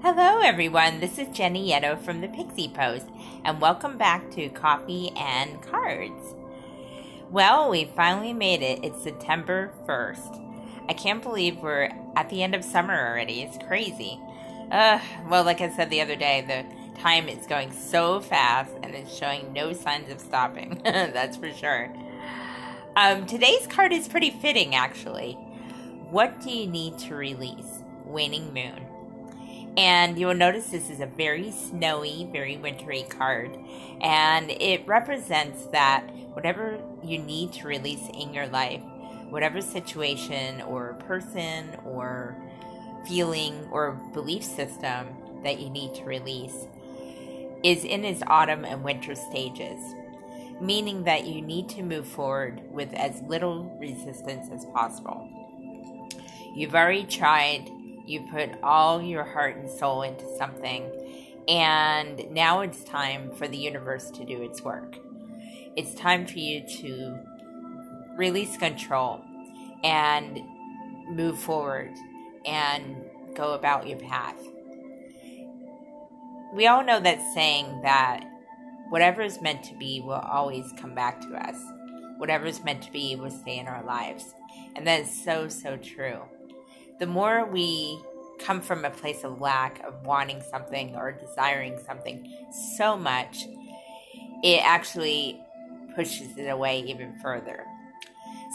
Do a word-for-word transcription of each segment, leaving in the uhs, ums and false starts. Hello everyone, this is Jenn Nieto from the Pixie Post, and welcome back to Coffee and Cards. Well, we finally made it. It's September first. I can't believe we're at the end of summer already. It's crazy. Uh, well, like I said the other day, the time is going so fast and it's showing no signs of stopping. That's for sure. Um, today's card is pretty fitting, actually. What do you need to release? Waning Moon. And you will notice this is a very snowy, very wintry card. And it represents that whatever you need to release in your life, whatever situation or person or feeling or belief system that you need to release, is in its autumn and winter stages. Meaning that you need to move forward with as little resistance as possible. You've already tried. You put all your heart and soul into something, and now it's time for the universe to do its work. It's time for you to release control and move forward and go about your path. We all know that saying that whatever is meant to be will always come back to us. Whatever is meant to be will stay in our lives. And that is so, so true. The more we come from a place of lack, of wanting something or desiring something so much, it actually pushes it away even further.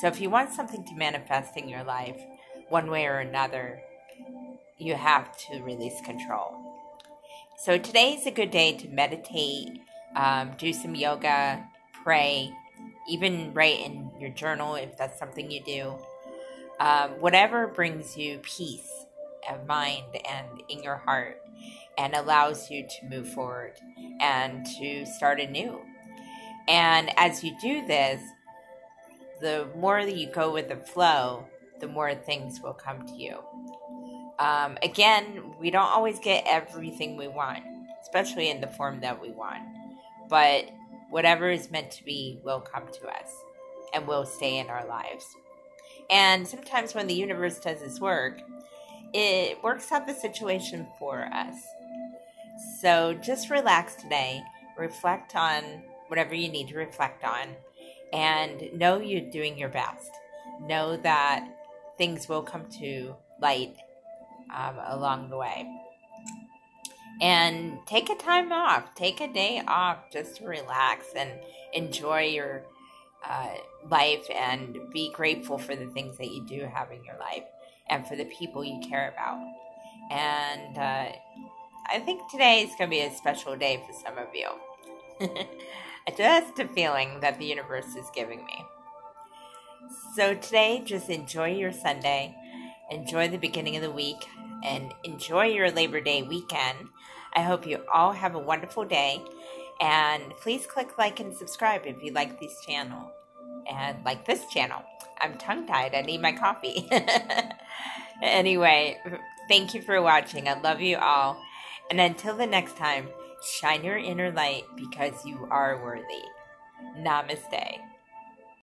So if you want something to manifest in your life, one way or another, you have to release control. So today is a good day to meditate, um, do some yoga, pray, even write in your journal if that's something you do. Um, whatever brings you peace of mind and in your heart and allows you to move forward and to start anew. And as you do this, the more that you go with the flow, the more things will come to you. Um, again, we don't always get everything we want, especially in the form that we want. But whatever is meant to be will come to us and will stay in our lives. And sometimes when the universe does its work, it works out the situation for us. So just relax today, reflect on whatever you need to reflect on, and know you're doing your best. Know that things will come to light um, along the way. And take a time off, take a day off just to relax and enjoy your Uh, life and be grateful for the things that you do have in your life and for the people you care about. And uh, I think today is going to be a special day for some of you. Just a feeling that the universe is giving me. So today, just enjoy your Sunday, enjoy the beginning of the week, and enjoy your Labor Day weekend. I hope you all have a wonderful day. And please click like and subscribe if you like this channel. And like this channel. I'm tongue-tied. I need my coffee. Anyway, thank you for watching. I love you all. And until the next time, shine your inner light because you are worthy. Namaste.